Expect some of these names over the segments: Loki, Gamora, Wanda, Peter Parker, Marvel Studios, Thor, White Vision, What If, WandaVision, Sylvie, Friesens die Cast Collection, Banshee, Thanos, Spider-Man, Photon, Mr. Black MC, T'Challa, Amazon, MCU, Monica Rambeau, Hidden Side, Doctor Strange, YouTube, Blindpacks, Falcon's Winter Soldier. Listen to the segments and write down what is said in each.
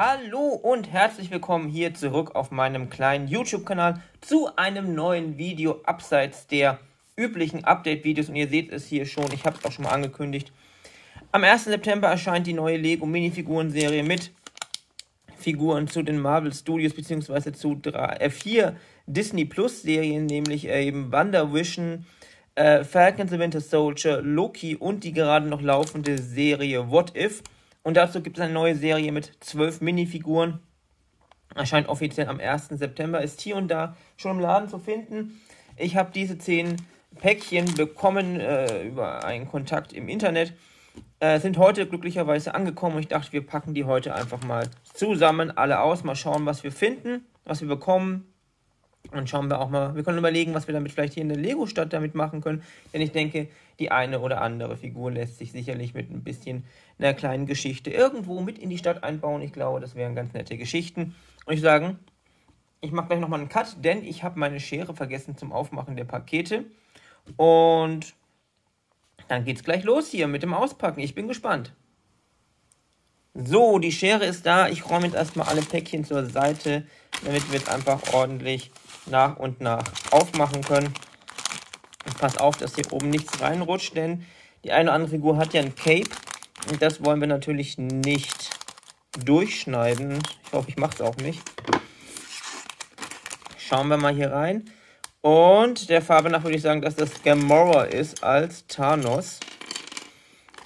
Hallo und herzlich willkommen hier zurück auf meinem kleinen YouTube-Kanal zu einem neuen Video abseits der üblichen Update-Videos. Und ihr seht es hier schon, ich habe es auch schon mal angekündigt. Am 1. September erscheint die neue Lego-Minifiguren-Serie mit Figuren zu den Marvel Studios bzw. zu 4 Disney Plus Serien, nämlich eben WandaVision, Falcon's Winter Soldier, Loki und die gerade noch laufende Serie What If. Und dazu gibt es eine neue Serie mit 12 Minifiguren. Erscheint offiziell am 1. September. Ist hier und da schon im Laden zu finden. Ich habe diese 10 Päckchen bekommen über einen Kontakt im Internet. Sind heute glücklicherweise angekommen. Ich dachte, wir packen die heute einfach mal zusammen alle aus. Mal schauen, was wir finden, was wir bekommen. Und schauen wir auch mal, wir können überlegen, was wir damit vielleicht hier in der Lego-Stadt damit machen können. Denn ich denke, die eine oder andere Figur lässt sich sicherlich mit ein bisschen einer kleinen Geschichte irgendwo mit in die Stadt einbauen. Ich glaube, das wären ganz nette Geschichten. Und ich sage, ich mache gleich nochmal einen Cut, denn ich habe meine Schere vergessen zum Aufmachen der Pakete. Und dann geht's gleich los hier mit dem Auspacken. Ich bin gespannt. So, die Schere ist da. Ich räume jetzt erstmal alle Päckchen zur Seite, damit wir es einfach ordentlich nach und nach aufmachen können. Und pass auf, dass hier oben nichts reinrutscht, denn die eine oder andere Figur hat ja ein Cape. Und das wollen wir natürlich nicht durchschneiden. Ich hoffe, ich mache es auch nicht. Schauen wir mal hier rein. Und der Farbe nach würde ich sagen, dass das Gamora ist als Thanos.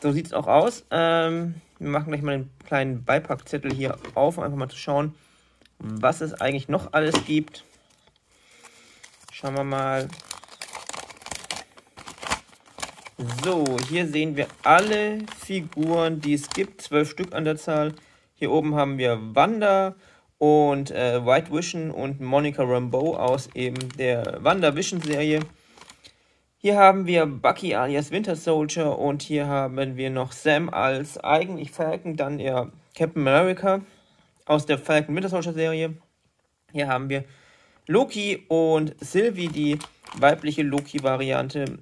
So sieht es auch aus. Wir machen gleich mal den kleinen Beipackzettel hier auf, um einfach mal zu schauen, was es eigentlich noch alles gibt. Schauen wir mal. So, hier sehen wir alle Figuren, die es gibt. 12 Stück an der Zahl. Hier oben haben wir Wanda und White Vision und Monica Rambeau aus eben der WandaVision-Serie. Hier haben wir Bucky alias Winter Soldier und hier haben wir noch Sam als eigentlich Falcon, dann eher Captain America aus der Falcon Winter Soldier-Serie. Hier haben wir Loki und Sylvie, die weibliche Loki-Variante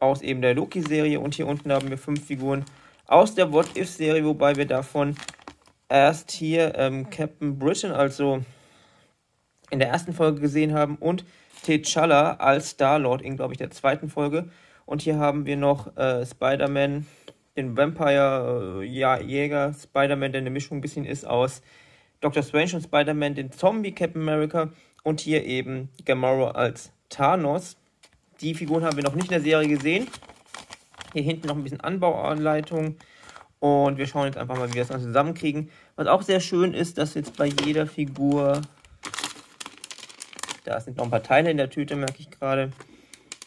aus eben der Loki-Serie. Und hier unten haben wir 5 Figuren aus der What-If-Serie, wobei wir davon erst hier Captain Britain, also in der ersten Folge gesehen haben, und T'Challa als Star-Lord in, glaube ich, der zweiten Folge. Und hier haben wir noch Spider-Man, den Vampire-Jäger, Spider-Man, der eine Mischung ein bisschen ist aus Doctor Strange und Spider-Man, den Zombie Captain America und hier eben Gamora als Thanos. Die Figuren haben wir noch nicht in der Serie gesehen. Hier hinten noch ein bisschen Anbauanleitung und wir schauen jetzt einfach mal, wie wir das dann zusammenkriegen. Was auch sehr schön ist, dass jetzt bei jeder Figur, da sind noch ein paar Teile in der Tüte, merke ich gerade,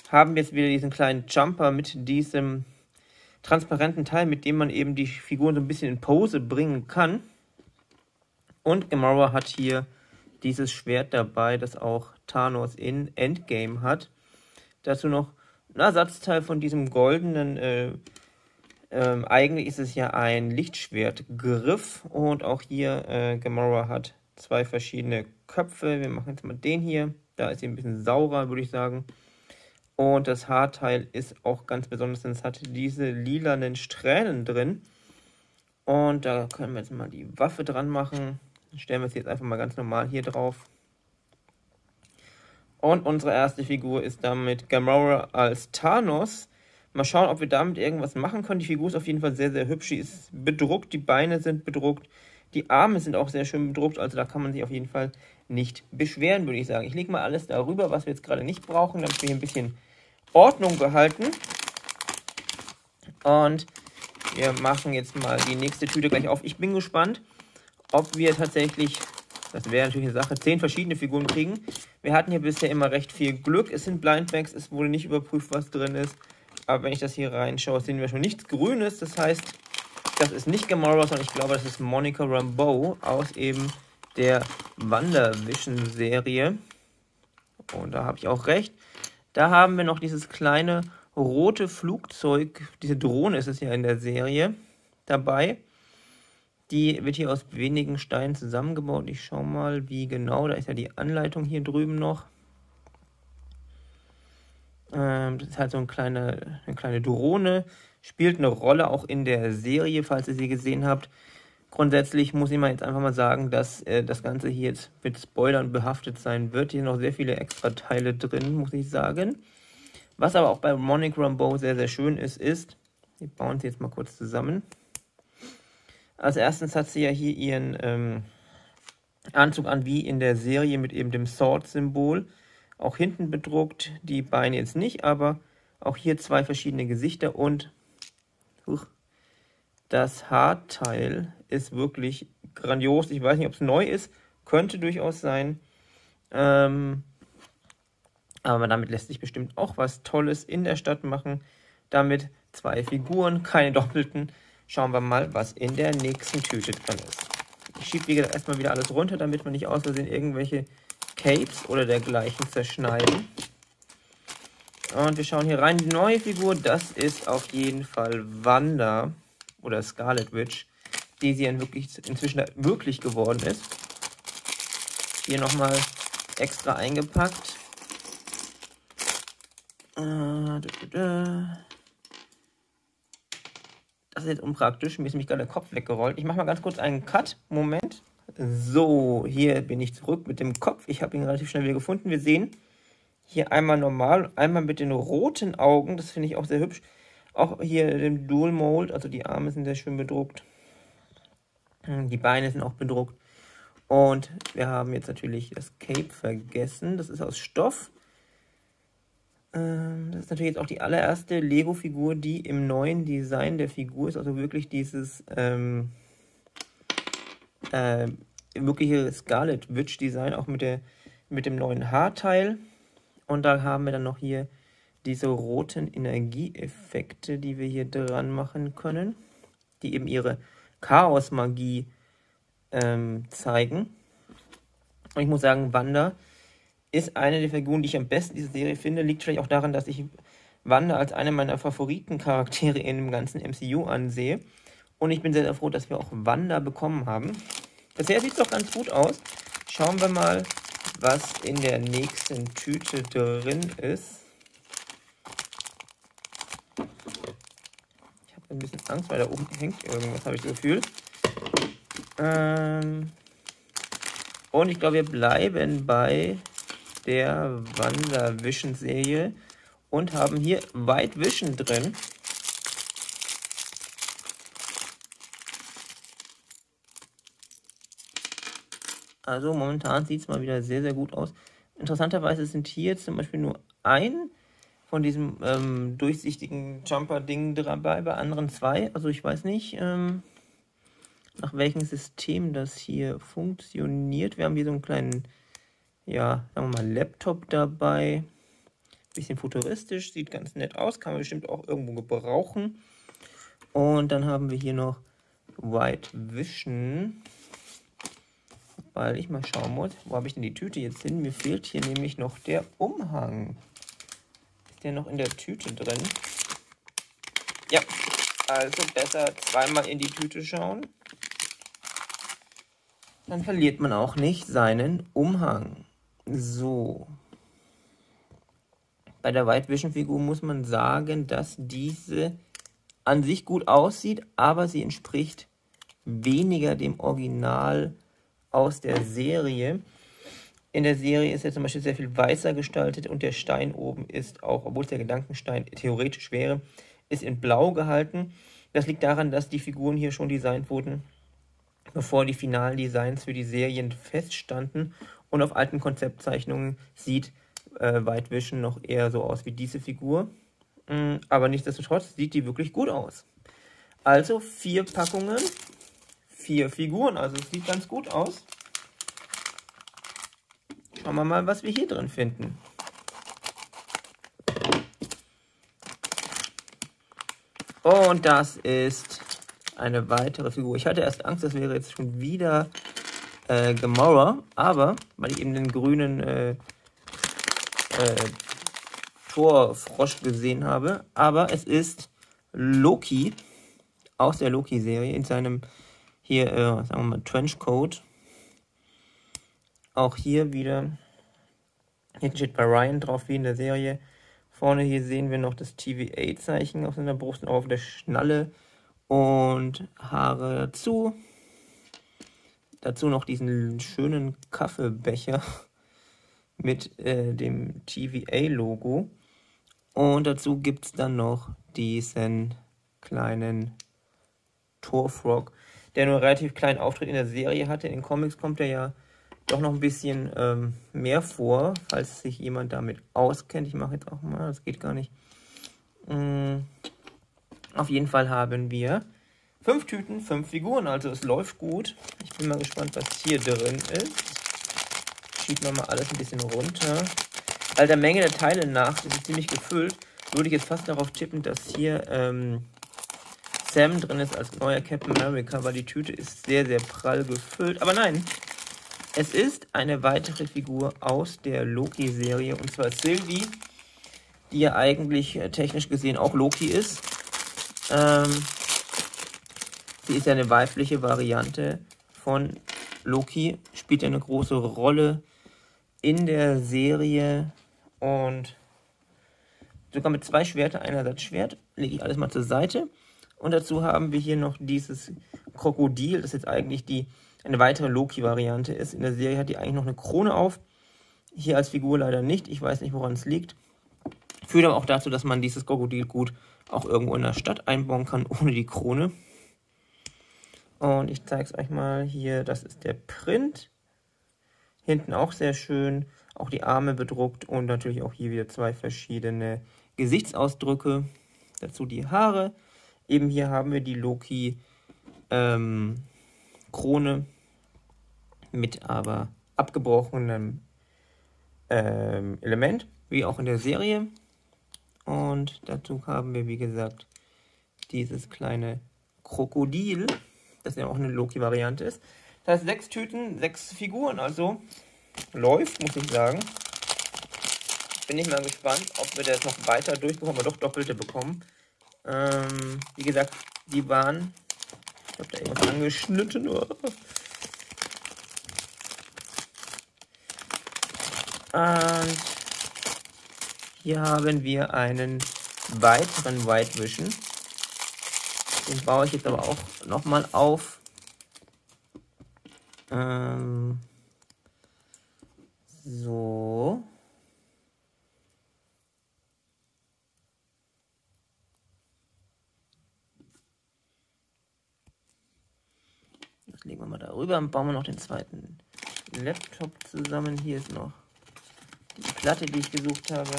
haben wir jetzt wieder diesen kleinen Jumper mit diesem transparenten Teil, mit dem man eben die Figuren so ein bisschen in Pose bringen kann. Und Gamora hat hier dieses Schwert dabei, das auch Thanos in Endgame hat. Dazu noch ein Ersatzteil von diesem goldenen, eigentlich ist es ja ein Lichtschwertgriff. Und auch hier, Gamora hat 2 verschiedene Köpfe. Wir machen jetzt mal den hier. Da ist sie ein bisschen saurer, würde ich sagen. Und das Haarteil ist auch ganz besonders, denn es hat diese lilanen Strähnen drin. Und da können wir jetzt mal die Waffe dran machen. Stellen wir es jetzt einfach mal ganz normal hier drauf. Und unsere erste Figur ist damit Gamora als Thanos. Mal schauen, ob wir damit irgendwas machen können. Die Figur ist auf jeden Fall sehr, sehr hübsch. Sie ist bedruckt, die Beine sind bedruckt, die Arme sind auch sehr schön bedruckt. Also da kann man sich auf jeden Fall nicht beschweren, würde ich sagen. Ich lege mal alles darüber, was wir jetzt gerade nicht brauchen, damit wir hier ein bisschen Ordnung behalten. Und wir machen jetzt mal die nächste Tüte gleich auf. Ich bin gespannt, ob wir tatsächlich, das wäre natürlich eine Sache, 10 verschiedene Figuren kriegen. Wir hatten hier bisher immer recht viel Glück. Es sind Blindbags, es wurde nicht überprüft, was drin ist. Aber wenn ich das hier reinschaue, sehen wir schon nichts Grünes. Das heißt, das ist nicht Gamora, sondern ich glaube, das ist Monica Rambeau aus eben der WandaVision-Serie. Und da habe ich auch recht. Da haben wir noch dieses kleine rote Flugzeug, diese Drohne ist es ja in der Serie dabei. Die wird hier aus wenigen Steinen zusammengebaut. Ich schaue mal, wie genau, da ist ja die Anleitung hier drüben noch. Das ist halt so eine kleine Drohne, spielt eine Rolle auch in der Serie, falls ihr sie gesehen habt. Grundsätzlich muss ich mal jetzt einfach mal sagen, dass das Ganze hier jetzt mit Spoilern behaftet sein wird. Hier noch sehr viele extra Teile drin, muss ich sagen. Was aber auch bei Monica Rambeau sehr, sehr schön ist, ist, wir bauen sie jetzt mal kurz zusammen. Als erstens hat sie ja hier ihren Anzug an, wie in der Serie, mit eben dem Sword-Symbol. Auch hinten bedruckt, die Beine jetzt nicht, aber auch hier zwei verschiedene Gesichter und das Haarteil ist wirklich grandios. Ich weiß nicht, ob es neu ist. Könnte durchaus sein. Aber damit lässt sich bestimmt auch was Tolles in der Stadt machen. Damit zwei Figuren, keine doppelten. Schauen wir mal, was in der nächsten Tüte drin ist. Ich schiebe, wie gesagt, erstmal wieder alles runter, damit man nicht aus Versehen irgendwelche Capes oder dergleichen zerschneiden. Und wir schauen hier rein. Die neue Figur, das ist auf jeden Fall Wanda. Oder Scarlet Witch, die sie inzwischen wirklich geworden ist. Hier nochmal extra eingepackt. Das ist jetzt unpraktisch, mir ist nämlich gerade der Kopf weggerollt. Ich mache mal ganz kurz einen Cut. Moment. So, hier bin ich zurück mit dem Kopf. Ich habe ihn relativ schnell wieder gefunden. Wir sehen hier einmal normal, einmal mit den roten Augen. Das finde ich auch sehr hübsch. Auch hier im Dual Mold, also die Arme sind sehr schön bedruckt. Die Beine sind auch bedruckt. Und wir haben jetzt natürlich das Cape vergessen. Das ist aus Stoff. Das ist natürlich jetzt auch die allererste Lego-Figur, die im neuen Design der Figur ist. Also wirklich dieses wirkliche Scarlet Witch Design, auch mit dem neuen Haarteil. Und da haben wir dann noch hier diese roten Energieeffekte, die wir hier dran machen können, die eben ihre Chaos-Magie zeigen. Und ich muss sagen, Wanda ist eine der Figuren, die ich am besten in dieser Serie finde. Liegt vielleicht auch daran, dass ich Wanda als eine meiner Favoritencharaktere in dem ganzen MCU ansehe. Und ich bin sehr, sehr froh, dass wir auch Wanda bekommen haben. Bisher sieht es doch ganz gut aus. Schauen wir mal, was in der nächsten Tüte drin ist. Ein bisschen Angst, weil da oben hängt irgendwas, habe ich das Gefühl. Und ich glaube, wir bleiben bei der WandaVision-Serie und haben hier White Vision drin. Also momentan sieht es mal wieder sehr, sehr gut aus. Interessanterweise sind hier zum Beispiel nur ein von diesem durchsichtigen Jumper-Ding dabei, bei anderen zwei. Also ich weiß nicht, nach welchem System das hier funktioniert. Wir haben hier so einen kleinen, ja, sagen wir mal, Laptop dabei. Bisschen futuristisch, sieht ganz nett aus, kann man bestimmt auch irgendwo gebrauchen. Und dann haben wir hier noch White Vision. Weil ich mal schauen muss, wo habe ich denn die Tüte jetzt hin? Mir fehlt hier nämlich noch der Umhang. Der noch in der Tüte drin. Ja, also besser zweimal in die Tüte schauen. Dann verliert man auch nicht seinen Umhang. So. Bei der White Vision Figur muss man sagen, dass diese an sich gut aussieht, aber sie entspricht weniger dem Original aus der Serie. In der Serie ist ja zum Beispiel sehr viel weißer gestaltet und der Stein oben ist auch, obwohl es der Gedankenstein theoretisch wäre, ist in blau gehalten. Das liegt daran, dass die Figuren hier schon designt wurden, bevor die finalen Designs für die Serien feststanden. Und auf alten Konzeptzeichnungen sieht White Vision noch eher so aus wie diese Figur. Aber nichtsdestotrotz sieht die wirklich gut aus. Also 4 Packungen, 4 Figuren, also es sieht ganz gut aus. Schauen wir mal, was wir hier drin finden. Und das ist eine weitere Figur. Ich hatte erst Angst, das wäre jetzt schon wieder Gamora. Aber, weil ich eben den grünen Thor-Frosch gesehen habe. Aber es ist Loki aus der Loki-Serie in seinem, hier, sagen wir mal, Trenchcoat. Auch hier wieder, hinten steht bei Ryan drauf, wie in der Serie. Vorne hier sehen wir noch das TVA-Zeichen auf seiner Brust, auf der Schnalle und Haare dazu. Dazu noch diesen schönen Kaffeebecher mit dem TVA-Logo. Und dazu gibt es dann noch diesen kleinen Torfrog, der nur relativ kleinen Auftritt in der Serie hatte. In den Comics kommt er ja doch noch ein bisschen mehr vor, falls sich jemand damit auskennt. Ich mache jetzt auch mal, das geht gar nicht. Auf jeden Fall haben wir 5 Tüten, 5 Figuren, also es läuft gut. Ich bin mal gespannt, was hier drin ist. Schieben wir mal alles ein bisschen runter. All der Menge der Teile nach, das ist ziemlich gefüllt. Würde ich jetzt fast darauf tippen, dass hier Sam drin ist als neuer Captain America, weil die Tüte ist sehr, sehr prall gefüllt. Aber nein, es ist eine weitere Figur aus der Loki-Serie, und zwar Sylvie, die ja eigentlich technisch gesehen auch Loki ist. Sie ist ja eine weibliche Variante von Loki, spielt ja eine große Rolle in der Serie und sogar mit 2 Schwertern, ein Ersatzschwert, lege ich alles mal zur Seite. Und dazu haben wir hier noch dieses Krokodil, das jetzt eigentlich eine weitere Loki-Variante ist. In der Serie hat die eigentlich noch eine Krone auf, hier als Figur leider nicht, ich weiß nicht, woran es liegt. Führt aber auch dazu, dass man dieses Krokodil gut auch irgendwo in der Stadt einbauen kann, ohne die Krone. Und ich zeige es euch mal hier, das ist der Print. Hinten auch sehr schön, auch die Arme bedruckt und natürlich auch hier wieder 2 verschiedene Gesichtsausdrücke. Dazu die Haare. Eben hier haben wir die Loki Krone mit aber abgebrochenem Element, wie auch in der Serie. Und dazu haben wir, wie gesagt, dieses kleine Krokodil, das ja auch eine Loki-Variante ist. Das heißt, 6 Tüten, 6 Figuren, also läuft, muss ich sagen. Bin ich mal gespannt, ob wir das noch weiter durchbekommen, aber doch doppelte bekommen. Wie gesagt, die waren, ich habe da irgendwas angeschnitten. Und hier haben wir einen weiteren White Vision. Den baue ich jetzt aber auch nochmal auf. So. Das legen wir mal darüber und bauen wir noch den zweiten Laptop zusammen. Hier ist noch die Platte, die ich gesucht habe.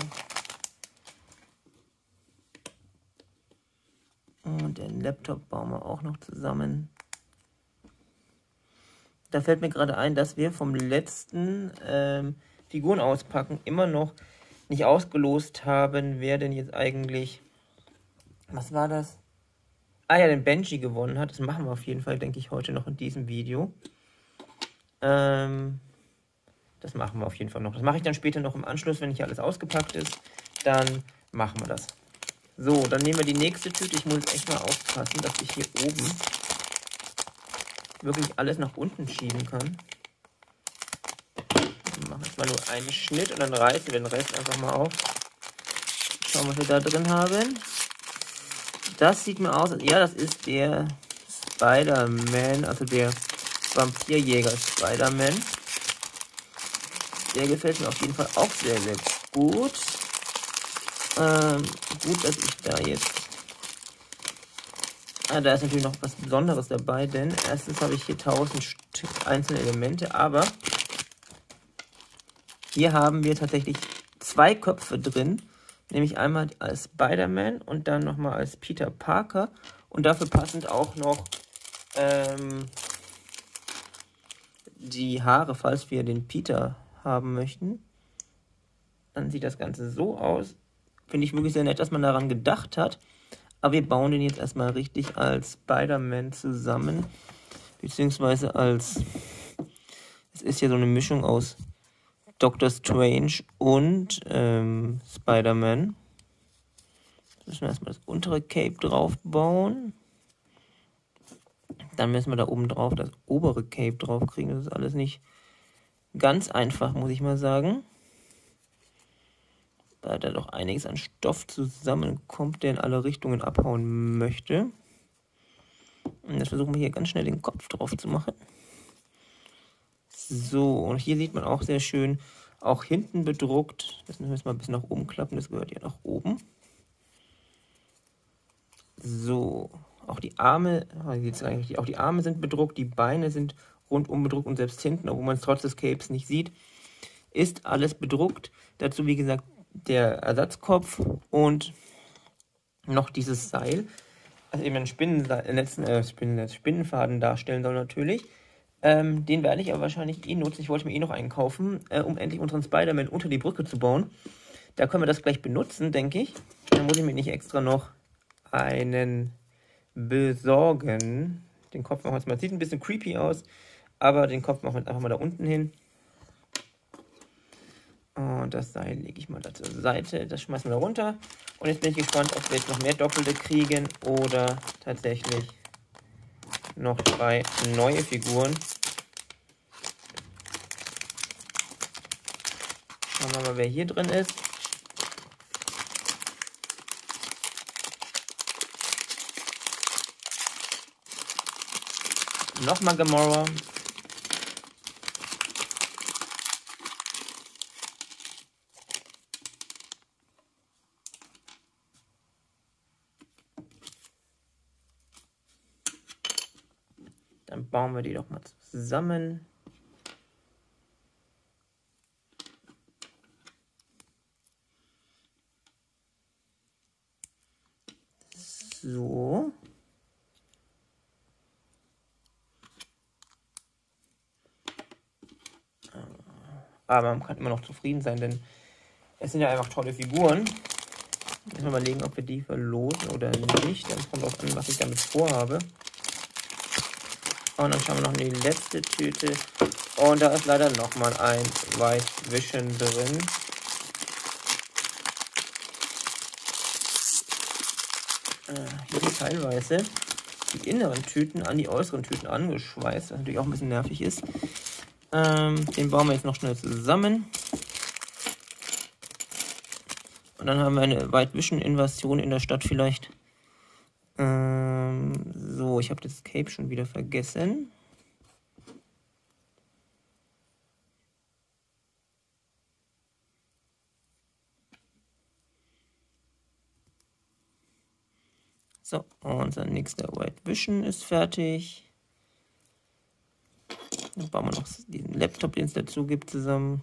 Und den Laptop bauen wir auch noch zusammen. Da fällt mir gerade ein, dass wir vom letzten Figuren auspacken immer noch nicht ausgelost haben, wer denn jetzt eigentlich, was war das? Ah ja, den Banshee gewonnen hat. Das machen wir auf jeden Fall, denke ich, heute noch in diesem Video. Das machen wir auf jeden Fall noch. Das mache ich dann später noch im Anschluss, wenn hier alles ausgepackt ist. Dann machen wir das. So, dann nehmen wir die nächste Tüte. Ich muss jetzt echt mal aufpassen, dass ich hier oben wirklich alles nach unten schieben kann. Wir machen jetzt mal nur einen Schnitt und dann reißen wir den Rest einfach mal auf. Schauen, was wir da drin haben. Das sieht mir aus, ja, das ist der Spider-Man, also der Vampirjäger Spider-Man. Der gefällt mir auf jeden Fall auch sehr, sehr gut. Gut, dass ich da jetzt... da ist natürlich noch was Besonderes dabei, denn erstens habe ich hier 1000 einzelne Elemente, aber hier haben wir tatsächlich 2 Köpfe drin, nämlich einmal als Spider-Man und dann nochmal als Peter Parker und dafür passend auch noch die Haare, falls wir den Peter haben möchten. Dann sieht das Ganze so aus. Finde ich wirklich sehr nett, dass man daran gedacht hat. Aber wir bauen den jetzt erstmal richtig als Spider-Man zusammen. Beziehungsweise als... Es ist ja so eine Mischung aus Doctor Strange und Spider-Man. Jetzt müssen wir erstmal das untere Cape drauf bauen. Dann müssen wir da oben drauf das obere Cape drauf kriegen. Das ist alles nicht ganz einfach, muss ich mal sagen. Da doch einiges an Stoff zusammenkommt, der in alle Richtungen abhauen möchte. Und jetzt versuchen wir hier ganz schnell den Kopf drauf zu machen. So, und hier sieht man auch sehr schön, auch hinten bedruckt. Das müssen wir jetzt mal ein bisschen nach oben klappen, das gehört ja nach oben. So, auch die Arme, auch die Arme sind bedruckt, die Beine sind rundum bedruckt und selbst hinten, obwohl man es trotz des Capes nicht sieht, ist alles bedruckt. Dazu, wie gesagt, der Ersatzkopf und noch dieses Seil, das eben einen Spinnenfaden darstellen soll natürlich. Den werde ich aber wahrscheinlich eh nutzen. Ich wollte mir eh noch einen kaufen, um endlich unseren Spider-Man unter die Brücke zu bauen. Da können wir das gleich benutzen, denke ich. Dann muss ich mir nicht extra noch einen besorgen. Den Kopf machen wir jetzt mal. Sieht ein bisschen creepy aus, aber den Kopf machen wir jetzt einfach mal da unten hin. Und das Seil lege ich mal da zur Seite. Das schmeißen wir da runter. Und jetzt bin ich gespannt, ob wir jetzt noch mehr Doppelte kriegen oder tatsächlich noch 3 neue Figuren. Schauen wir mal, wer hier drin ist. Nochmal Gamora. Dann bauen wir die doch mal zusammen. So. Aber man kann immer noch zufrieden sein, denn es sind ja einfach tolle Figuren. Müssen wir überlegen, ob wir die verlosen oder nicht. Dann kommt auch an, was ich damit vorhabe. Und dann schauen wir noch in die letzte Tüte. Und da ist leider nochmal ein White Vision drin. Hier teilweise die inneren Tüten an die äußeren Tüten angeschweißt, was natürlich auch ein bisschen nervig ist. Den bauen wir jetzt noch schnell zusammen. Und dann haben wir eine White Vision Invasion in der Stadt vielleicht. So, ich habe das Cape schon wieder vergessen. So, unser nächster White Vision ist fertig. Dann bauen wir noch diesen Laptop, den es dazu gibt, zusammen.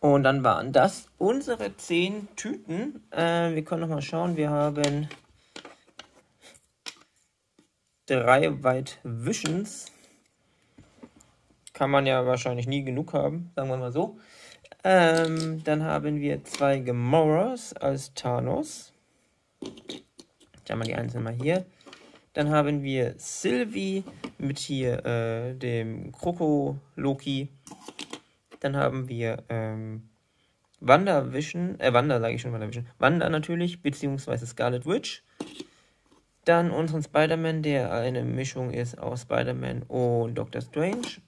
Und dann waren das unsere 10 Tüten. Wir können nochmal schauen. Wir haben 3 White Visions. Kann man ja wahrscheinlich nie genug haben, sagen wir mal so. Dann haben wir 2 Gamoras als Thanos. Schauen wir die einzelnen mal hier. Dann haben wir Sylvie mit hier dem Kroko-Loki. Dann haben wir Wanda natürlich, beziehungsweise Scarlet Witch. Dann unseren Spider-Man, der eine Mischung ist aus Spider-Man und Doctor Strange.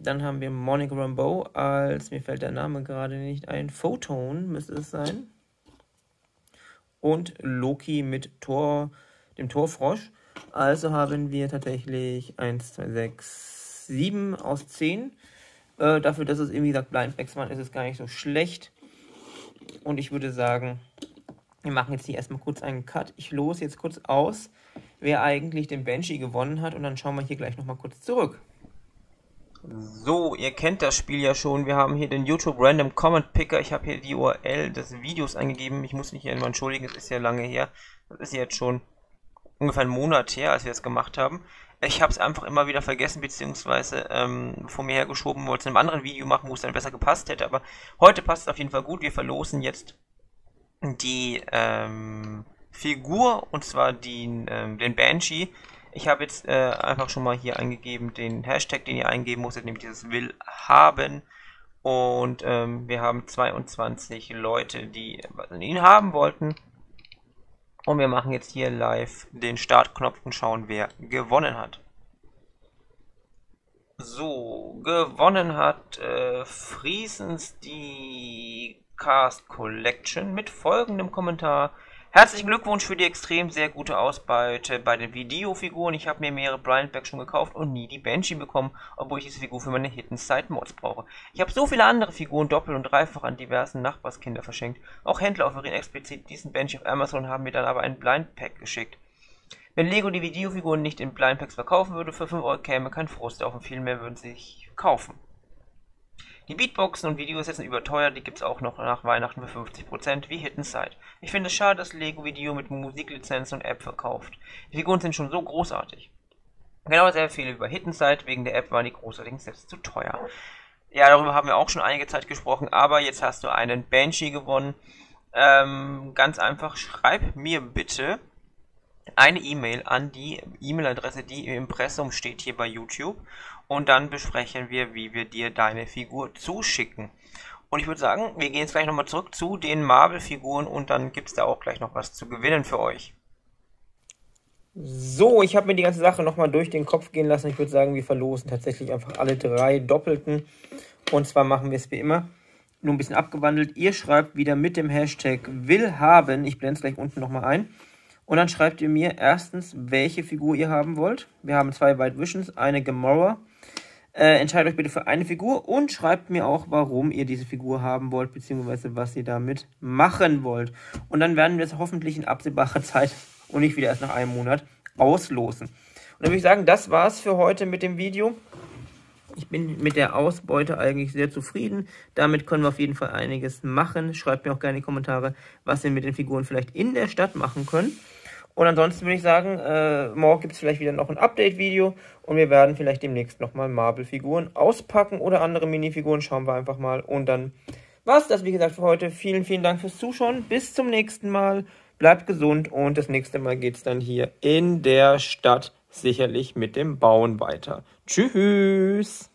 Dann haben wir Monica Rambeau als, mir fällt der Name gerade nicht ein, Photon müsste es sein. Und Loki mit Thor, dem Thorfrosch. Also haben wir tatsächlich 1, 2, 6, 7 aus 10. Dafür, dass es eben, wie gesagt, Blindbags waren, ist es gar nicht so schlecht. Und ich würde sagen, wir machen jetzt hier erstmal kurz einen Cut. Ich lose jetzt kurz aus, wer eigentlich den Banshee gewonnen hat. Und dann schauen wir hier gleich nochmal kurz zurück. So, ihr kennt das Spiel ja schon. Wir haben hier den YouTube Random Comment Picker. Ich habe hier die URL des Videos eingegeben. Ich muss mich hier immer entschuldigen, es ist ja lange her. Das ist jetzt schon ungefähr einen Monat her, als wir es gemacht haben. Ich habe es einfach immer wieder vergessen, beziehungsweise vor mir hergeschoben, wollte es in einem anderen Video machen, wo es dann besser gepasst hätte, aber heute passt es auf jeden Fall gut. Wir verlosen jetzt die Figur, und zwar den Banshee. Ich habe jetzt einfach schon mal hier eingegeben, den Hashtag, den ihr eingeben musstet, nämlich dieses Will haben. Und wir haben 22 Leute, die ihn haben wollten. Und wir machen jetzt hier live den Startknopf und schauen, wer gewonnen hat. So, gewonnen hat Friesens die Cast Collection mit folgendem Kommentar. Herzlichen Glückwunsch für die extrem sehr gute Ausbeute bei den Videofiguren. Ich habe mir mehrere Blindback schon gekauft und nie die Banshee bekommen, obwohl ich diese Figur für meine Hidden Side Mods brauche. Ich habe so viele andere Figuren doppelt und dreifach an diversen Nachbarskinder verschenkt. Auch Händler offerieren explizit diesen Banshee auf Amazon, haben mir dann aber ein Blindpack geschickt. Wenn Lego die Videofiguren nicht in Blindpacks verkaufen würde, für 5 Euro käme kein Frust auf und viel mehr würden sie sich kaufen. Die Beatboxen und Videos sind überteuert, die gibt's auch noch nach Weihnachten für 50% wie Hidden Side. Ich finde es schade, dass Lego Video mit Musiklizenz und App verkauft. Die Figuren sind schon so großartig. Genau sehr viel über Hidden Side, wegen der App waren die großartigen Sets zu teuer. Ja, darüber haben wir auch schon einige Zeit gesprochen, aber jetzt hast du einen Banshee gewonnen. Ganz einfach, schreib mir bitte eine E-Mail an die E-Mail-Adresse, die im Impressum steht hier bei YouTube, und dann besprechen wir, wie wir dir deine Figur zuschicken. Und ich würde sagen, wir gehen jetzt gleich nochmal zurück zu den Marvel-Figuren und dann gibt es da auch gleich noch was zu gewinnen für euch. So, ich habe mir die ganze Sache nochmal durch den Kopf gehen lassen. Ich würde sagen, wir verlosen tatsächlich einfach alle drei Doppelten, und zwar machen wir es wie immer. Nur ein bisschen abgewandelt. Ihr schreibt wieder mit dem Hashtag willhaben. Ich blende es gleich unten nochmal ein. Und dann schreibt ihr mir erstens, welche Figur ihr haben wollt. Wir haben 2 White Visions, eine Gamora. Entscheidet euch bitte für eine Figur und schreibt mir auch, warum ihr diese Figur haben wollt, beziehungsweise was ihr damit machen wollt. Und dann werden wir es hoffentlich in absehbarer Zeit und nicht wieder erst nach einem Monat auslosen. Und dann würde ich sagen, das war's für heute mit dem Video. Ich bin mit der Ausbeute eigentlich sehr zufrieden. Damit können wir auf jeden Fall einiges machen. Schreibt mir auch gerne in die Kommentare, was wir mit den Figuren vielleicht in der Stadt machen können. Und ansonsten würde ich sagen, morgen gibt es vielleicht wieder noch ein Update-Video und wir werden vielleicht demnächst nochmal Marvel-Figuren auspacken oder andere Minifiguren. Schauen wir einfach mal. Und dann war es das, wie gesagt, für heute. Vielen, vielen Dank fürs Zuschauen. Bis zum nächsten Mal. Bleibt gesund und das nächste Mal geht es dann hier in der Stadt sicherlich mit dem Bauen weiter. Tschüss!